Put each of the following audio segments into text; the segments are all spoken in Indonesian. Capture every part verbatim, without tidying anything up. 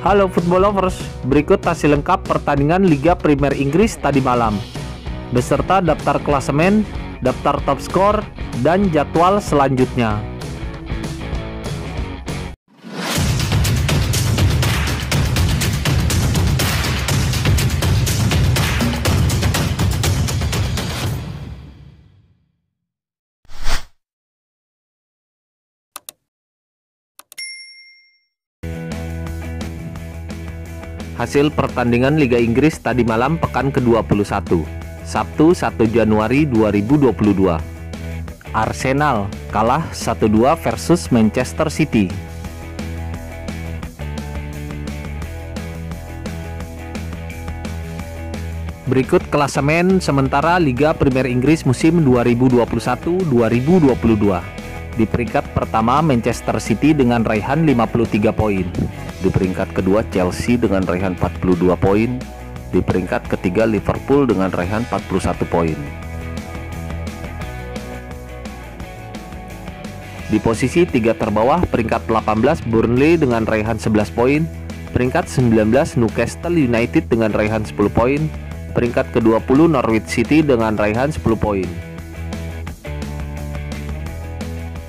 Halo football lovers, berikut hasil lengkap pertandingan Liga Primer Inggris tadi malam, beserta daftar klasemen, daftar top skor, dan jadwal selanjutnya. Hasil pertandingan Liga Inggris tadi malam pekan ke dua puluh satu, Sabtu satu Januari dua ribu dua puluh dua. Arsenal kalah satu dua versus Manchester City. Berikut klasemen sementara Liga Primer Inggris musim dua ribu dua puluh satu dua ribu dua puluh dua. Di peringkat pertama Manchester City dengan raihan lima puluh tiga poin. Di peringkat kedua Chelsea dengan raihan empat puluh dua poin. Di peringkat ketiga Liverpool dengan raihan empat puluh satu poin. Di posisi tiga terbawah peringkat delapan belas Burnley dengan raihan sebelas poin. Peringkat sembilan belas Newcastle United dengan raihan sepuluh poin. Peringkat ke dua puluh Norwich City dengan raihan sepuluh poin.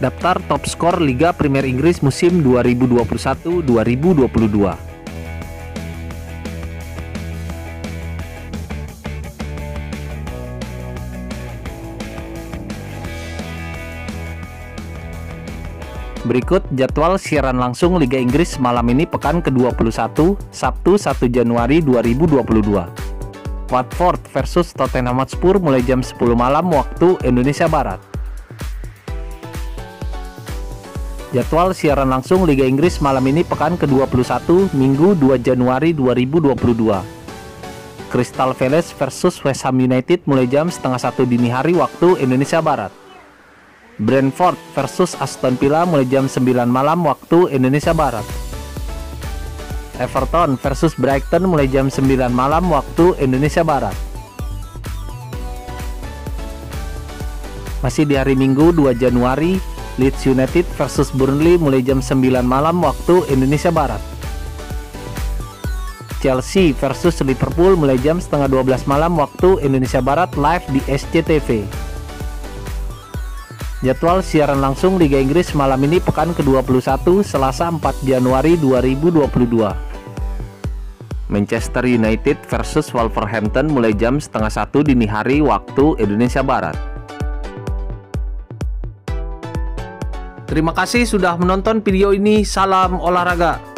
Daftar top skor Liga Primer Inggris musim dua ribu dua puluh satu dua ribu dua puluh dua. Berikut jadwal siaran langsung Liga Inggris malam ini pekan ke dua puluh satu, Sabtu satu Januari dua ribu dua puluh dua. Watford versus Tottenham Hotspur mulai jam sepuluh malam waktu Indonesia Barat. Jadwal siaran langsung Liga Inggris malam ini pekan ke dua puluh satu, Minggu dua Januari dua ribu dua puluh dua. Crystal Palace versus West Ham United mulai jam setengah satu dini hari waktu Indonesia Barat. Brentford versus Aston Villa mulai jam sembilan malam waktu Indonesia Barat. Everton versus Brighton mulai jam sembilan malam waktu Indonesia Barat. Masih di hari Minggu dua Januari, Leeds United versus Burnley mulai jam sembilan malam waktu Indonesia Barat. Chelsea versus Liverpool mulai jam setengah dua belas malam waktu Indonesia Barat live di S C T V. Jadwal siaran langsung Liga Inggris malam ini pekan ke dua puluh satu, Selasa empat Januari dua ribu dua puluh dua. Manchester United versus Wolverhampton mulai jam setengah satu dini hari waktu Indonesia Barat. Terima kasih sudah menonton video ini. Salam olahraga.